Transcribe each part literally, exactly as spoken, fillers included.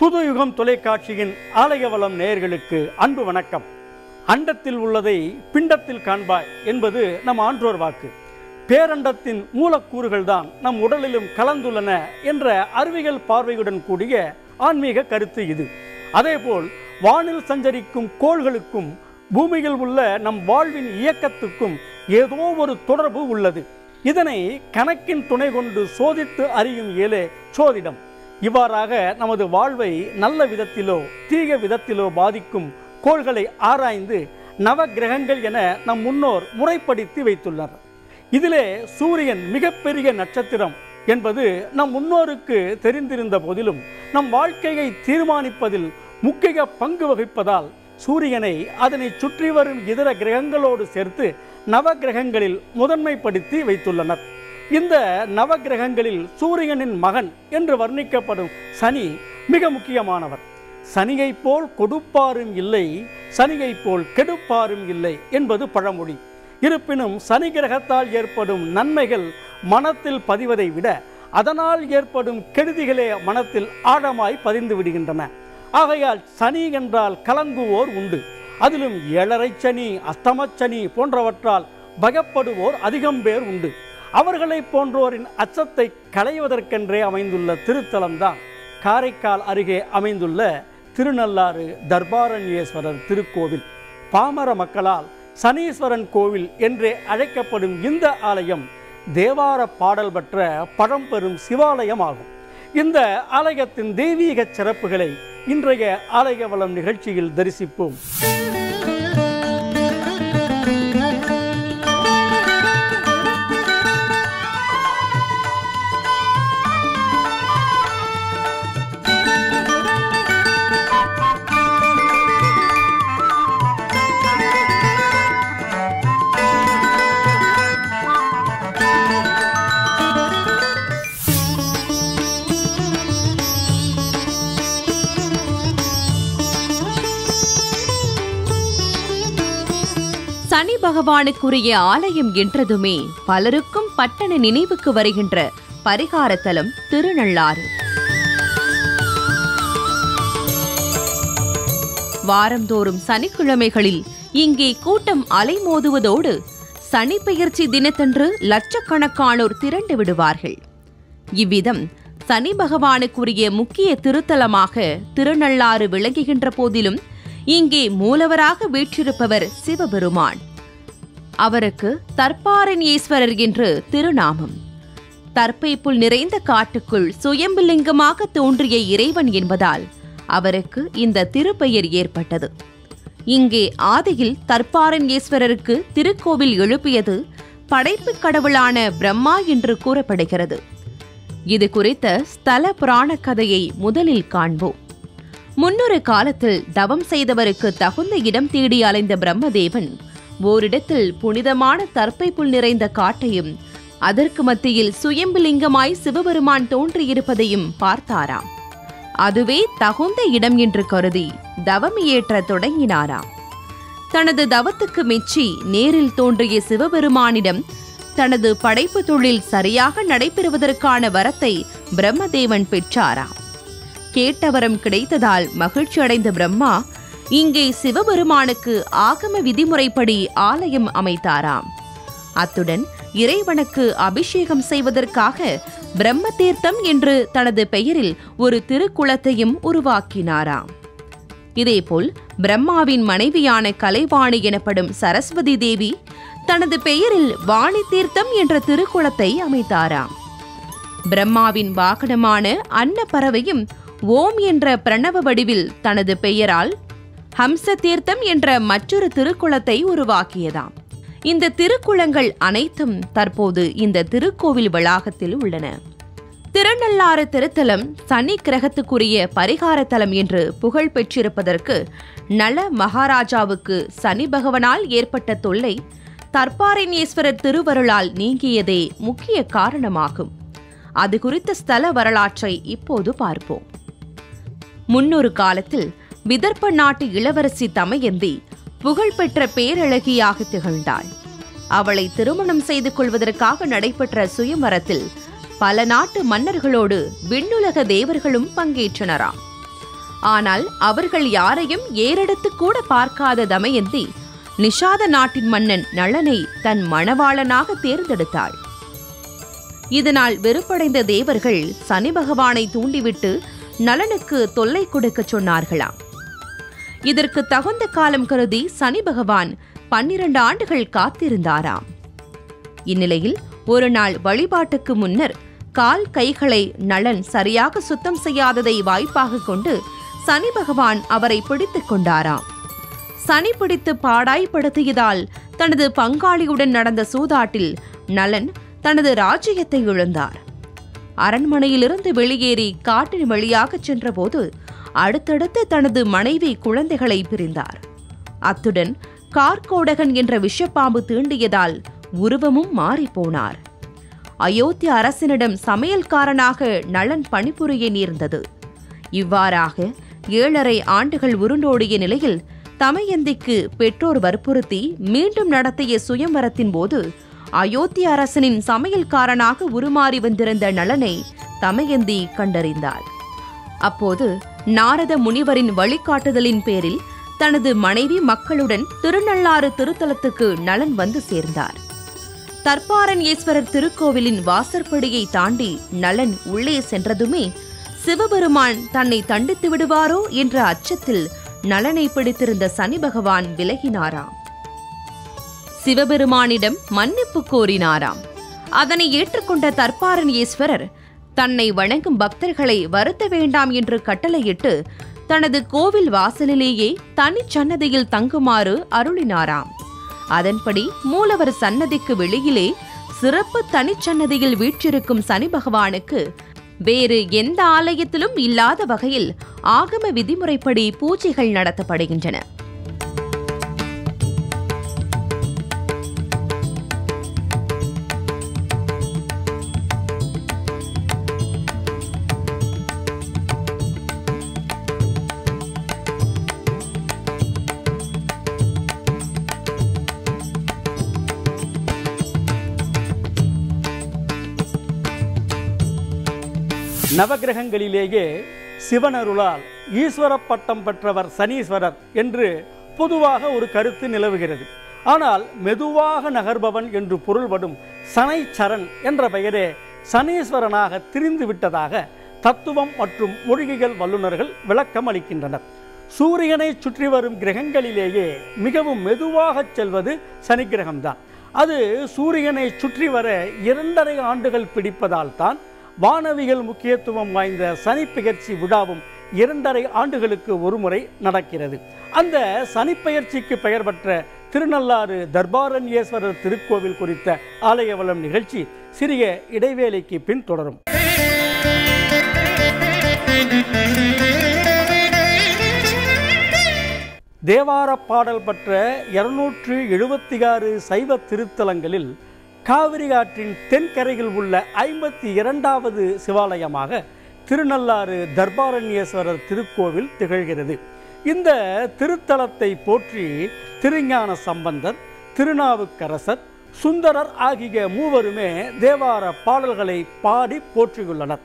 புதுயுகம் தொலைக்காட்சியின் ஆலய வளம் நேயர்களுக்கு அன்பு வணக்கம். அண்டத்தில் உள்ளதை பிண்டத்தில் காண்பாய் என்பது நம் ஆன்றோர் வாக்கு. பேரண்டத்தின் மூலக்கூறுகள் தான் நம் உடலிலும் கலந்துள்ளன என்ற அறிவியல் பார்வையுடன் கூடிய ஆன்மீக கருத்து இது. அதேபோல் வானில் சஞ்சரிக்கும் கோள்களுக்கும் பூமியில் உள்ள நம் வாழ்வின் இயக்கத்துக்கும் ஏதோ ஒரு தொடர்பு உள்ளது. இதனை கணக்கின் துணை கொண்டு சோதித்து அறியும் இயலே சோதிடம். இவ்வாறாக நமது வாழ்வை நல்ல விதத்திலோ தீய விதத்திலோ பாதிக்கும் கோள்களை ஆராய்ந்து நவ கிரகங்கள் என நம் முன்னோர் முறைப்படுத்தி வைத்துள்ளனர். இதிலே சூரியன் மிகப்பெரிய நட்சத்திரம் என்பது நம் முன்னோருக்கு தெரிந்திருந்த போதிலும் நம் வாழ்க்கையை தீர்மானிப்பதில் முக்கிய பங்கு வகிப்பதால் சூரியனை அதனை சுற்றி வரும் இதர கிரகங்களோடு சேர்த்து நவ கிரகங்களில் முதன்மைப்படுத்தி வைத்துள்ளனர். இந்த நவகிரகங்களில் சூரியனின் மகன் என்று வர்ணிக்கப்படும் சனி மிக முக்கியமானவர். சனியைப் போல் கொடுப்பாரும் இல்லை, சனியைப் போல் கெடுப்பாரும் இல்லை என்பது பழமொழி. இருப்பினும் சனி கிரகத்தால் ஏற்படும் நன்மைகள் மனத்தில் பதிவதை விட அதனால் ஏற்படும் கெடுதிகளே மனத்தில் ஆழமாய் பதிந்து விடுகின்றன. ஆகையால் சனி என்றால் கலங்குவோர் உண்டு. அதிலும் ஏழரை சனி, அஸ்தமச்சனி போன்றவற்றால் பயப்படுவோர் அதிகம் பேர் உண்டு. அவர்களை போன்றோரின் அச்சத்தை களைவதற்கென்றே அமைந்துள்ள திருத்தலம்தான் காரைக்கால் அருகே அமைந்துள்ள திருநள்ளாறு தர்பாரண்யேஸ்வரர் திருக்கோவில். பாமர மக்களால் சனீஸ்வரன் கோவில் என்றே அழைக்கப்படும் இந்த ஆலயம் தேவார பாடல் பெற்ற பழம்பெரும் சிவாலயம் ஆகும். இந்த ஆலயத்தின் தெய்வீக சிறப்புகளை இன்றைய ஆலய வளம் நிகழ்ச்சியில் தரிசிப்போம். சனி பகவானுக்குரிய ஆலயம் என்றதுமே பலருக்கும் பட்டண நினைவுக்கு வருகின்ற பரிகார தலம் திருநள்ளாறு. வாரந்தோறும் சனிக்கிழமைகளில் இங்கே கூட்டம் அலைமோதுவதோடு சனி பெயர்ச்சி தினத்தன்று லட்சக்கணக்கானோர் திரண்டு விடுவார்கள். இவ்விதம் சனி பகவானுக்குரிய முக்கிய திருத்தலமாக திருநள்ளாறு விளங்குகின்ற போதிலும் இங்கே மூலவராக வீற்றிருப்பவர் சிவபெருமான். அவருக்கு தர்பாரண்யேஸ்வரர் என்று திருநாமம். தர்ப்பை புல் நிறைந்த காட்டுக்குள் சுயம்புலிங்கமாக தோன்றிய இறைவன் என்பதால் அவருக்கு இந்த திருப்பெயர் ஏற்பட்டது. இங்கே ஆதியில் தர்பாரண்யேஸ்வரருக்கு திருக்கோவில் எழுப்பியது படைப்பு கடவுளான பிரம்மா என்று கூறப்படுகிறது. இது குறித்த ஸ்தல புராண கதையை முதலில் காண்போம். முன்னொரு காலத்தில் தவம் செய்தவருக்கு தகுந்த இடம் தேடி அலைந்த பிரம்மதேவன் ஓரிடத்தில் புனிதமான தர்ப்பை புல் நிறைந்த காட்டையும் அதற்கு மத்தியில் சுயம்புலிங்கமாய் சிவபெருமான் தோன்றியிருப்பதையும் பார்த்தாராம். அதுவே தகுந்த இடம் என்று கருதி தவம் இயற்ற தொடங்கினாராம். தனது தவத்துக்கு மெச்சி நேரில் தோன்றிய சிவபெருமானிடம் தனது படைப்பு தொழில் சரியாக நடைபெறுவதற்கான வரத்தை பிரம்மதேவன் பெற்றாராம். கேட்டவரம் கிடைத்ததால் மகிழ்ச்சி அடைந்த பிரம்மா இங்கே சிவபெருமானுக்கு ஆகம விதிமுறைப்படி ஆலயம் அமைத்தாராம். அத்துடன் இறைவனுக்கு அபிஷேகம் செய்வதற்காக பிரம்ம தீர்த்தம் என்று தனது பெயரில் ஒரு திருக்குளத்தையும் உருவாக்கினாராம். இதேபோல் பிரம்மாவின் மனைவியான கலைவாணி எனப்படும் சரஸ்வதி தேவி தனது பெயரில் வாணி தீர்த்தம் என்ற திருக்குளத்தை அமைத்தாராம். பிரம்மாவின் வாகனமான அன்னப்பறவையும் ஓம் என்ற பிரணவ வடிவில் தனது பெயரால் ஹம்ச தீர்த்தம் என்ற மற்றொரு திருக்குளத்தை உருவாக்கியதாம். இந்த திருக்குளங்கள் அனைத்தும் தற்போது இந்த திருக்கோவில் வளாகத்தில் உள்ளன. திருநள்ளாறு திருத்தலம் சனி கிரகத்துக்குரிய பரிகார தலம் என்று புகழ் பெற்றிருப்பதற்கு நல மகாராஜாவுக்கு சனி பகவானால் ஏற்பட்ட தொல்லை தர்பாரண்யேஸ்வரர் திருவருளால் நீங்கியதே முக்கிய காரணமாகும். அது குறித்த ஸ்தல வரலாற்றை இப்போது பார்ப்போம். முன்னொரு காலத்தில் விதர்ப்ப நாட்டு இளவரசி தமயந்தி புகழ்பெற்ற பேரழகியாக திகழ்ந்தாள். அவளை திருமணம் செய்து கொள்வதற்காக நடைபெற்ற சுயமரத்தில் பல நாட்டு மன்னர்களோடு விண்ணுலக தேவர்களும் பங்கேற்றனராம். ஆனால் அவர்கள் யாரையும் ஏறெடுத்து கூட பார்க்காத தமயந்தி நிஷாத நாட்டின் மன்னன் நளனை தன் மணவாளனாக தேர்ந்தெடுத்தாள். இதனால் வெறுப்படைந்த தேவர்கள் சனி பகவானை தூண்டிவிட்டு நளனுக்கு தொல்லை கொடுக்க சொன்னார்களாம். இதற்கு தகுந்த காலம் கருதி சனி பகவான் பன்னிரண்டு ஆண்டுகள் காத்திருந்தாராம். இந்நிலையில் ஒரு நாள் வழிபாட்டுக்கு முன்னர் கால் கைகளை நளன் சரியாக சுத்தம் செய்யாததை வாய்ப்பாக கொண்டு சனி பகவான் அவரை பிடித்துக் கொண்டாராம். சனி பிடித்து பாடாய்படுத்தியதால் தனது பங்காளியுடன் நடந்த சூதாட்டில் நளன் தனது ராஜ்யத்தை இழந்தார். அரண்மனையிலிருந்து வெளியேறி காட்டின் வழியாக சென்றபோது அடுத்தடுத்து தனது மனைவி குழந்தைகளை பிரிந்தார். அத்துடன் கார்கோடகன் என்ற விஷப்பாம்பு தீண்டியதால் உருவமும் மாறிப்போனார். அயோத்திய அரசனிடம் சமையல்காரனாக நளன் பணிபுரிய நேர்ந்தது. இவ்வாறாக ஏழரை ஆண்டுகள் உருண்டோடிய நிலையில் தமயந்திக்கு பெற்றோர் வற்புறுத்தி மீண்டும் நடத்திய சுயம்வரத்தின் போது அயோத்திய அரசனின் சமையல்காரனாக உருமாறி வந்திருந்த நளனை தமயந்தி கண்டறிந்தாள். அப்போது நாரத முனிவரின் வழிகாட்டுதலின் பேரில் தனது மனைவி மக்களுடன் திருநள்ளாறு திருத்தலத்துக்கு நளன் வந்து சேர்ந்தார். தர்பாரண்யேஸ்வரர் திருக்கோவிலின் வாசற்படியை தாண்டி நளன் உள்ளே சென்றதுமே சிவபெருமான் தன்னை தண்டித்து விடுவாரோ என்ற அச்சத்தில் நளனை பிடித்திருந்த சனி பகவான் விலகினாராம். சிவபெருமானிடம் மன்னிப்பு கோரினாராம். அதனை ஏற்றுக்கொண்ட தர்பாரண்யேஸ்வரர் தன்னை வணங்கும் பக்தர்களை வருத்த வேண்டாம் என்று கட்டளையிட்டு தனது கோவில் வாசலிலேயே தனிச் சன்னதியில் தங்குமாறு அருளினாராம். அதன்படி மூலவர் சன்னதிக்கு வெளியிலே சிறப்பு தனிச்சன்னதியில் வீற்றிருக்கும் சனி பகவானுக்கு வேறு எந்த ஆலயத்திலும் இல்லாத வகையில் ஆகம விதிமுறைப்படி பூஜைகள் நடத்தப்படுகின்றன. நவகிரகங்களிலேயே சிவனருளால் ஈஸ்வர பட்டம் பெற்றவர் சனீஸ்வரர் என்று பொதுவாக ஒரு கருத்து நிலவுகிறது. ஆனால் மெதுவாக நகர்பவன் என்று பொருள்படும் சனை சரண் என்ற பெயரே சனீஸ்வரனாக திரிந்து விட்டதாக தத்துவம் மற்றும் மொழியியல் வல்லுநர்கள் விளக்கம் அளிக்கின்றனர். சூரியனை சுற்றி வரும் கிரகங்களிலேயே மிகவும் மெதுவாக செல்வது சனி கிரகம்தான். அது சூரியனை சுற்றி வர இரண்டரை ஆண்டுகள் பிடிப்பதால் தான் வானவியல் முக்கியத்துவம் வாய்ந்த சனிப்பெயர்ச்சி விழாவும் இரண்டரை ஆண்டுகளுக்கு ஒருமுறை நடக்கிறது. அந்த சனிப்பெயர்ச்சிக்கு பெயர் பெற்ற திருநள்ளாறு தர்பாரண்யேஸ்வரர் திருக்கோவில் குறித்த ஆலய வளம் நிகழ்ச்சி சிறிய இடைவேளைக்கு பின் தொடரும். தேவார பாடல் பெற்ற இருநூற்று எழுபத்தி ஆறு சைவ திருத்தலங்களில் காவிரி ஆற்றின் தென்கரையில் உள்ள ஐம்பத்தி இரண்டாவது சிவாலயமாக திருநள்ளாறு தர்பாரண்யேஸ்வரர் திருக்கோவில் திகழ்கிறது. இந்த திருத்தலத்தை போற்றி திருஞான சம்பந்தர், திருநாவுக்கரசர், சுந்தரர் ஆகிய மூவருமே தேவார பாடல்களை பாடி போற்றியுள்ளனர்.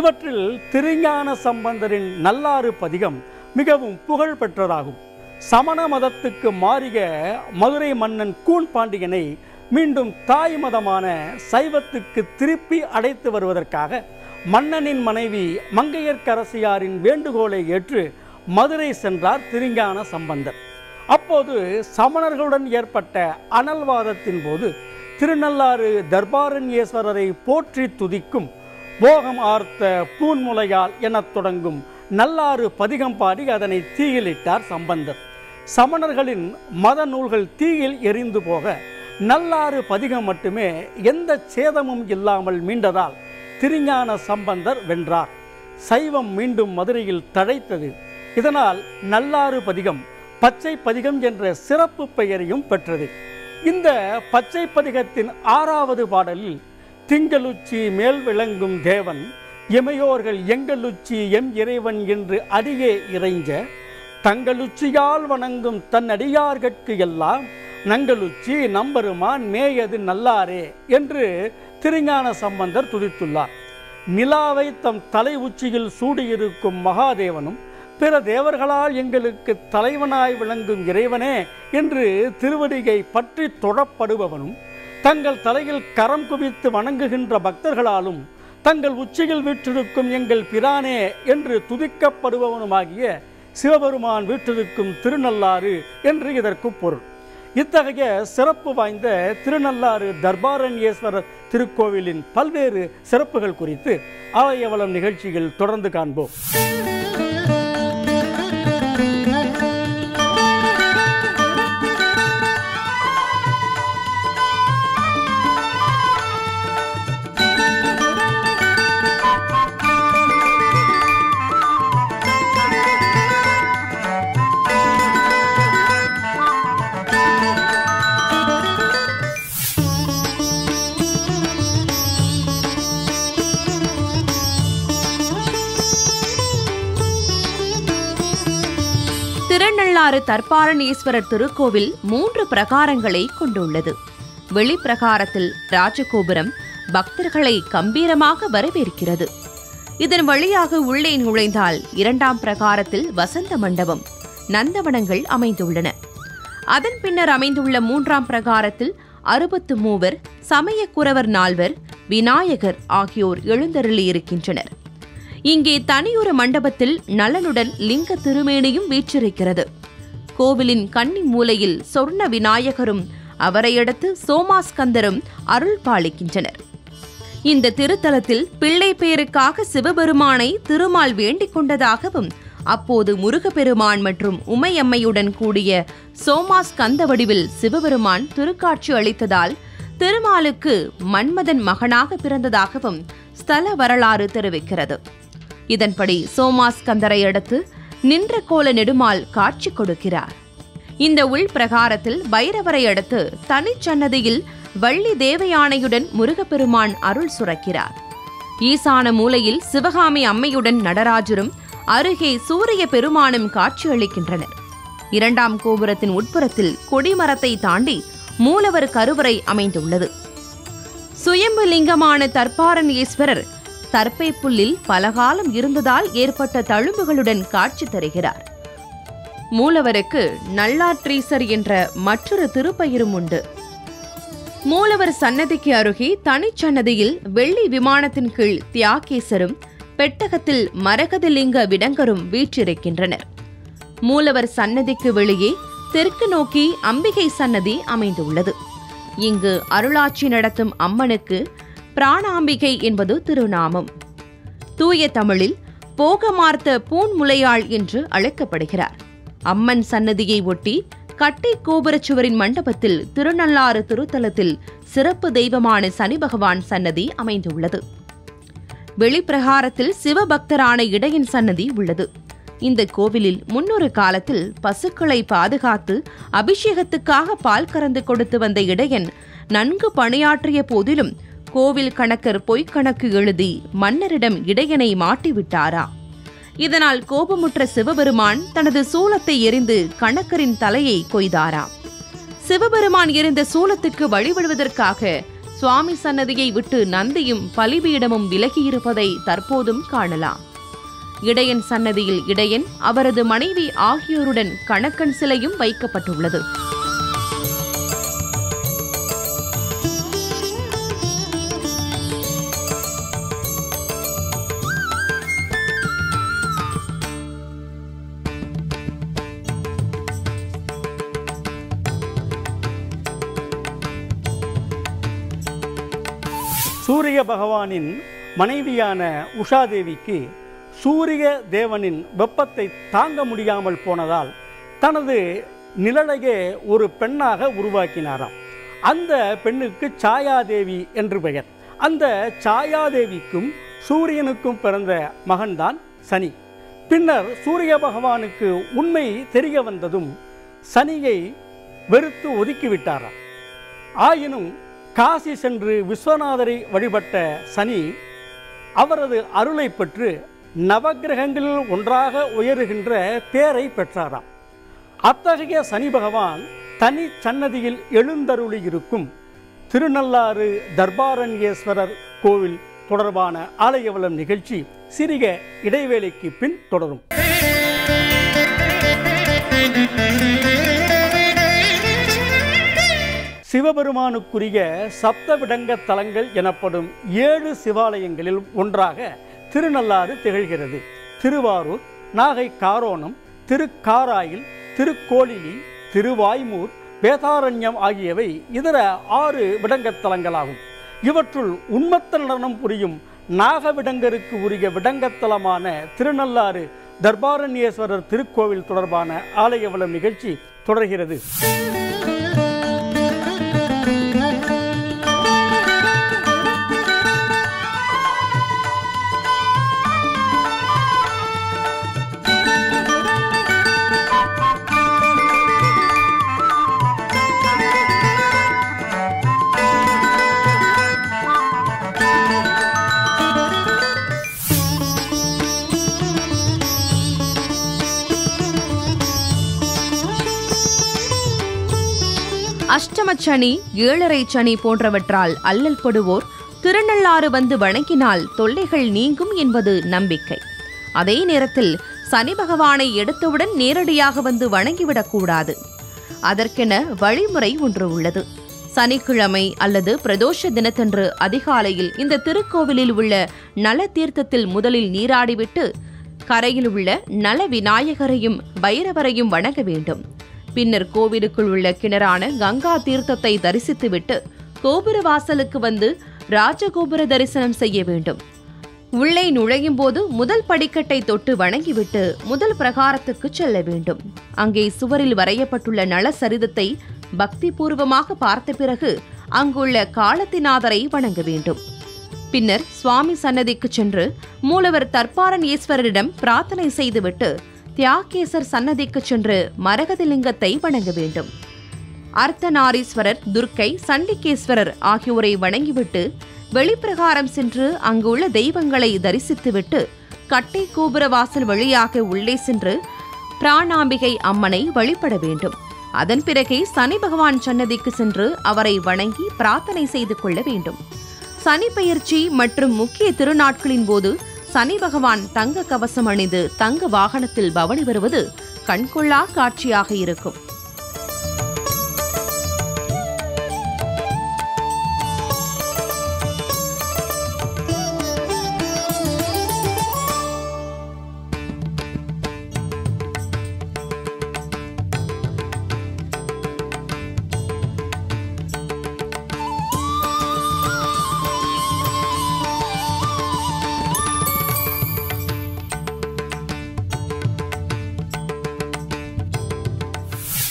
இவற்றில் திருஞான சம்பந்தரின் நல்லாறு பதிகம் மிகவும் புகழ் பெற்றதாகும். சமண மதத்துக்கு மாறிய மதுரை மன்னன் கூன் பாண்டியனை மீண்டும் தாய் மதமான சைவத்துக்கு திருப்பி அழைத்து வருவதற்காக மன்னனின் மனைவி மங்கையர்க்கரசியாரின் வேண்டுகோளை ஏற்று மதுரை சென்றார் திருஞான சம்பந்தர். அப்போது சமணர்களுடன் ஏற்பட்ட அனல்வாதத்தின் போது திருநள்ளாறு தர்பாரண்யேஸ்வரரை போற்றி துதிக்கும் போகம் ஆர்த்த பூன்முலையால் எனத் தொடங்கும் நல்லாறு பதிகம் பாடி அதனை தீயிலிட்டார் சம்பந்தர். சமணர்களின் மத நூல்கள் தீயில் எரிந்து போக நல்லாறு பதிகம் மட்டுமே எந்த சேதமும் இல்லாமல் மீண்டதால் திருஞான சம்பந்தர் வென்றார். சைவம் மீண்டும் மதுரையில் தழைத்தது. இதனால் நல்லாறு பதிகம் பச்சை பதிகம் என்ற சிறப்பு பெயரையும் பெற்றது. இந்த பச்சை பதிகத்தின் ஆறாவது பாடலில் திங்களுச்சி மேல் விளங்கும் தேவன் இமையோர்கள் எங்களுச்சி எம் இறைவன் என்று அடியே இறைஞ்ச தங்களுச்சியால் வணங்கும் தன் அடியார்கட்கு எல்லாம் நங்களுச்சி நம்பெருமான் மேயது நல்லாரே என்று திருஞான சம்பந்தர் துதித்துள்ளார். நிலாவை தம் தலை உச்சியில் சூடியிருக்கும் மகாதேவனும் பிற தேவர்களால் எங்களுக்கு தலைவனாய் விளங்கும் இறைவனே என்று திருவடிகை பற்றி தொடப்படுபவனும் தங்கள் தலையில் கரம் குவித்து வணங்குகின்ற பக்தர்களாலும் தங்கள் உச்சியில் வீற்றிருக்கும் எங்கள் பிரானே என்று துதிக்கப்படுபவனுமாகிய சிவபெருமான் வீற்றிருக்கும் திருநள்ளாறு என்று இதற்கு பொருள். இத்தகைய சிறப்பு வாய்ந்த திருநள்ளாறு தர்பாரண்யேஸ்வரர் திருக்கோவிலின் பல்வேறு சிறப்புகள் குறித்து ஆலயவளம் நிகழ்ச்சியில் தொடர்ந்து காண்போம். தர்பாரண்யேஸ்வரர் திருக்கோவில் மூன்று பிரகாரங்களை கொண்டுள்ளது. வெளிப்பிரகாரத்தில் ராஜகோபுரம் பக்தர்களை கம்பீரமாக வரவேற்கிறது. இதன் வழியாக உள்ளே நுழைந்தால் இரண்டாம் பிரகாரத்தில் வசந்த மண்டபம், நந்தவனங்கள் அமைந்துள்ளன. அதன் பின்னர் அமைந்துள்ள மூன்றாம் பிரகாரத்தில் அறுபத்து மூவர், சமயக்குறவர் நால்வர், விநாயகர் ஆகியோர் எழுந்தருளியிருக்கின்றனர். இங்கே தனியொரு மண்டபத்தில் நலனுடன் லிங்க திருமேனியும் வீற்றிருக்கிறது. கோவிலின் கன்னி மூலையில் சொர்ண விநாயகரும் அவரையடுத்து சோமாஸ்கந்தரும் அருள் பாலிக்கின்றனர். இந்த திருத்தலத்தில் பிள்ளை பேருக்காக சிவபெருமானை திருமால் வேண்டிக் கொண்டதாகவும் அப்போது முருகப்பெருமான் மற்றும் உமையம்மையுடன் கூடிய சோமாஸ்கந்த வடிவில் சிவபெருமான் திருக்காட்சி அளித்ததால் திருமாலுக்கு மன்மதன் மகனாக பிறந்ததாகவும் ஸ்தல வரலாறு தெரிவிக்கிறது. இதன்படி சோமாஸ்கந்தரை அடுத்து நின்ற கோல நெடுமால் காட்சி கொடுக்கிறார். இந்த உள் பிரகாரத்தில் பைரவரை அடுத்து தனிச்சன்னதியில் வள்ளி தேவயானையுடன் முருகப்பெருமான் அருள் சுரக்கிறார். ஈசான மூலையில் சிவகாமி அம்மையுடன் நடராஜரும் அருகே சூரிய பெருமானும் காட்சியளிக்கின்றனர். இரண்டாம் கோபுரத்தின் உட்புறத்தில் கொடிமரத்தை தாண்டி மூலவர் கருவறை அமைந்துள்ளது. சுயம்பு லிங்கமான தர்பாரண்யேஸ்வரர் தர்ப்பை புல்லில் பலகாலம் இருந்ததால் ஏற்பட்ட தழும்புகளுடன் காட்சி தருகிறார். மூலவருக்கு நல்லாற்றீசர் என்ற மற்றொரு திருப்பெயரும் உண்டு. மூலவர் சன்னதிக்கு அருகே தனிச்சன்னதியில் வெள்ளி விமானத்தின் கீழ் தியாகேசரும் பெட்டகத்தில் மரகதலிங்க விடங்கரும் வீற்றிருக்கின்றனர். மூலவர் சன்னதிக்கு வெளியே தெற்கு நோக்கி அம்பிகை சன்னதி அமைந்துள்ளது. இங்கு அருளாட்சி நடத்தும் அம்மனுக்கு பிராணாம்பிகை என்பது திருநாமம். தூய தமிழில் போகமார்த்த பூன்முலையாள் என்று அழைக்கப்படுகிறார். அம்மன் சன்னதியை ஒட்டி கட்டை கோபுரச்சுவரின் மண்டபத்தில் திருநள்ளாறு திருத்தலத்தில் சிறப்பு தெய்வமான சனி பகவான் சன்னதி அமைந்துள்ளது. வெளிப்பிரகாரத்தில் சிவபக்தரான இடையன் சன்னதி உள்ளது. இந்த கோவிலில் முன்னொரு காலத்தில் பசுக்களை பாதுகாத்து அபிஷேகத்துக்காக பால் கறந்து கொடுத்து வந்த இடையன் நன்கு பணியாற்றிய போதிலும் கோவில் கணக்கர் பொய்க்கணக்கு எழுதி மன்னரிடம் இடையனை மாட்டிவிட்டாரா? இதனால் கோபமுற்ற சிவபெருமான் தனது சூலத்தை எறிந்து கணக்கரின் தலையை கொய்தாரா? சிவபெருமான் எறிந்த சூலத்துக்கு வழிபடுவதற்காக சுவாமி சன்னதியை விட்டு நந்தியும் பலிபீடமும் விலகியிருப்பதை தற்போதும் காணலாம். இடையன் சன்னதியில் இடையன் அவரது மனைவி ஆகியோருடன் கணக்கன் சிலையும் வைக்கப்பட்டுள்ளது. சூரிய பகவானின் மனைவியான உஷாதேவிக்கு சூரிய தேவனின் வெப்பத்தை தாங்க முடியாமல் போனதால் தனது நிழலையே ஒரு பெண்ணாக உருவாக்கினாராம். அந்த பெண்ணுக்கு சாயாதேவி என்று பெயர். அந்த சாயாதேவிக்கும் சூரியனுக்கும் பிறந்த மகன்தான் சனி. பின்னர் சூரிய பகவானுக்கு உண்மை தெரிய வந்ததும் சனியை வெறுத்து ஒதுக்கிவிட்டாராம். ஆயினும் காசி சென்று விஸ்வநாதரை வழிபட்ட சனி அவரது அருளை பெற்று நவகிரகங்களில் ஒன்றாக உயருகின்ற பேரை பெற்றாராம். அத்தகைய சனி பகவான் தனி சன்னதியில் எழுந்தருளி இருக்கும் திருநள்ளாறு தர்பாரண்யேஸ்வரர் கோவில் தொடர்பான ஆலயவளம் நிகழ்ச்சி சிறிய இடைவேளைக்கு பின் தொடரும். சிவபெருமானுக்குரிய சப்தவிடங்க தலங்கள் எனப்படும் ஏழு சிவாலயங்களில் ஒன்றாக திருநள்ளாறு திகழ்கிறது. திருவாரூர், நாகை காரோணம், திருக்காராயில், திருக்கோளிலி, திருவாய்மூர், வேதாரண்யம் ஆகியவை இதர ஆறு விடங்கத்தலங்களாகும். இவற்றுள் உண்மத்த நடனம் புரியும் நாகவிடங்கருக்கு உரிய விடங்கத்தலமான திருநள்ளாறு தர்பாரண்யேஸ்வரர் திருக்கோவில் தொடர்பான ஆலயவளம் நிகழ்ச்சி தொடர்கிறது. அஷ்டம சனி, ஏழரை சனி போன்றவற்றால் அல்லல் படுவோர் திருநள்ளாறு வந்து வணங்கினால் தொல்லைகள் நீங்கும் என்பது நம்பிக்கை. அதே நேரத்தில் சனி பகவானை எடுத்தவுடன் நேரடியாக வந்து வணங்கிவிடக்கூடாது. அதற்கென வழிமுறை ஒன்று உள்ளது. சனிக்கிழமை அல்லது பிரதோஷ தினத்தன்று அதிகாலையில் இந்த திருக்கோவிலில் உள்ள நல தீர்த்தத்தில் முதலில் நீராடிவிட்டு கரையில் உள்ள நல விநாயகரையும் பைரவரையும் வணங்க வேண்டும். பின்னர் கோவிலுக்குள் உள்ள கிணறான கங்கா தீர்த்தத்தை தரிசித்துவிட்டு கோபுர வாசலுக்கு வந்து ராஜகோபுர தரிசனம் செய்ய வேண்டும். உள்ளே நுழையும் போது முதல் படிக்கட்டை தொட்டு வணங்கிவிட்டு முதல் பிரகாரத்துக்கு செல்ல வேண்டும். அங்கே சுவரில் வரையப்பட்டுள்ள நல சரிதத்தை பக்தி பூர்வமாக பார்த்த பிறகு அங்குள்ள காலத்திநாதரை வணங்க வேண்டும். பின்னர் சுவாமி சன்னதிக்கு சென்று மூலவர் தர்பாரண்யேஸ்வரரிடம் பிரார்த்தனை செய்துவிட்டு தியாகேசர் சன்னதிக்கு சென்று மரகதலிங்கத்தை வணங்க வேண்டும். அர்த்தநாரீஸ்வரர், துர்க்கை, சண்டிகேஸ்வரர் ஆகியோரை வணங்கிவிட்டு வெளிப்பிரகாரம் சென்று அங்குள்ள தெய்வங்களை தரிசித்துவிட்டு கட்டை கோபுர வாசல் வழியாக உள்ளே சென்று பிராணாம்பிகை அம்மனை வழிபட வேண்டும். அதன் பிறகே சனி பகவான் சன்னதிக்கு சென்று அவரை வணங்கி பிரார்த்தனை செய்து கொள்ள வேண்டும். சனி பெயர்ச்சி மற்றும் முக்கிய திருநாட்களின் போது சனி பகவான் தங்க கவசம் அணிந்து தங்க வாகனத்தில் பவனி வருவது கண்கொள்ளா காட்சியாக இருக்கும்.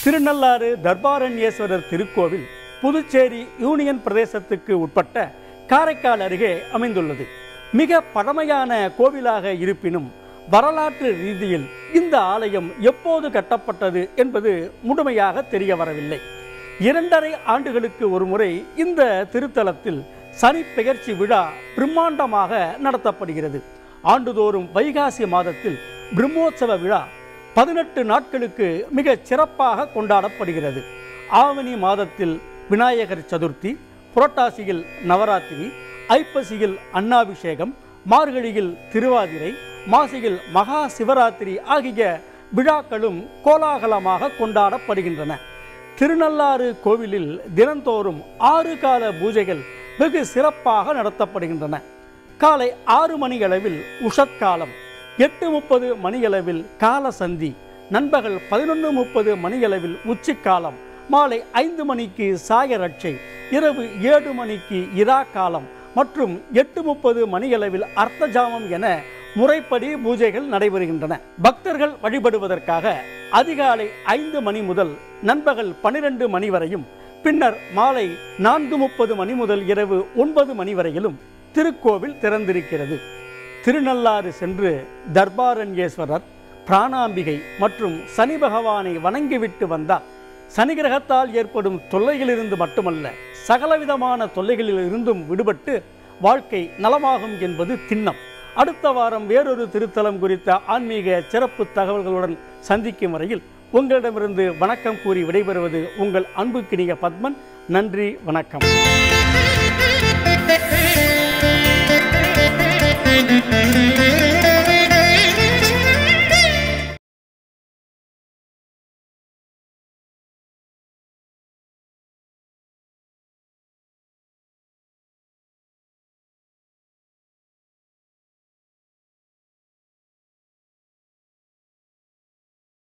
திருநள்ளாறு தர்பாரண்யேஸ்வரர் திருக்கோவில் புதுச்சேரி யூனியன் பிரதேசத்துக்கு உட்பட்ட காரைக்கால் அருகே அமைந்துள்ளது. மிக பழமையான கோவிலாக இருப்பினும் வரலாற்று ரீதியில் இந்த ஆலயம் எப்போது கட்டப்பட்டது என்பது முழுமையாக தெரிய வரவில்லை. இரண்டரை ஆண்டுகளுக்கு ஒரு முறை இந்த திருத்தலத்தில் சனி பெயர்ச்சி விழா பிரம்மாண்டமாக நடத்தப்படுகிறது. ஆண்டுதோறும் வைகாசி மாதத்தில் பிரம்மோற்சவ விழா பதினெட்டு நாட்களுக்கு மிக சிறப்பாக கொண்டாடப்படுகிறது. ஆவணி மாதத்தில் விநாயகர் சதுர்த்தி, புரட்டாசியில் நவராத்திரி, ஐப்பசியில் அன்னாபிஷேகம், மார்கழியில் திருவாதிரை, மாசியில் மகா சிவராத்திரி ஆகிய விழாக்களும் கோலாகலமாக கொண்டாடப்படுகின்றன. திருநள்ளாறு கோவிலில் தினந்தோறும் ஆறு கால பூஜைகள் வெகு சிறப்பாக நடத்தப்படுகின்றன. காலை ஆறு மணி அளவில் உஷற்காலம், எட்டு முப்பது மணியளவில் காலசந்தி, நண்பகல் பதினொன்று முப்பது மணியளவில் உச்சிக்காலம், மாலை ஐந்து மணிக்கு சாயரட்சை, இரவு ஏழு மணிக்கு இரா காலம் மற்றும் எட்டு முப்பது மணியளவில் அர்த்தஜாமம் என முறைப்படி பூஜைகள் நடைபெறுகின்றன. பக்தர்கள் வழிபடுவதற்காக அதிகாலை ஐந்து மணி முதல் நண்பகல் பனிரெண்டு மணி வரையும், பின்னர் மாலை நான்கு முப்பது மணி முதல் இரவு ஒன்பது மணி வரையிலும் திருக்கோவில் திறந்திருக்கிறது. திருநள்ளாறு சென்று தர்பாரண்யேஸ்வரர், பிராணாம்பிகை மற்றும் சனி பகவானை வணங்கிவிட்டு வந்தால் சனி கிரகத்தால் ஏற்படும் தொல்லைகளிலிருந்து மட்டுமல்ல சகலவிதமான தொல்லைகளிலிருந்தும் விடுபட்டு வாழ்க்கை நலமாகும் என்பது திண்ணம். அடுத்த வாரம் வேறொரு திருத்தலம் குறித்த ஆன்மீக சிறப்பு தகவல்களுடன் சந்திக்கும் வரையில் உங்களிடமிருந்து வணக்கம் கூறி விடைபெறுவது உங்கள் அன்புக்கினிய பத்மன். நன்றி, வணக்கம்.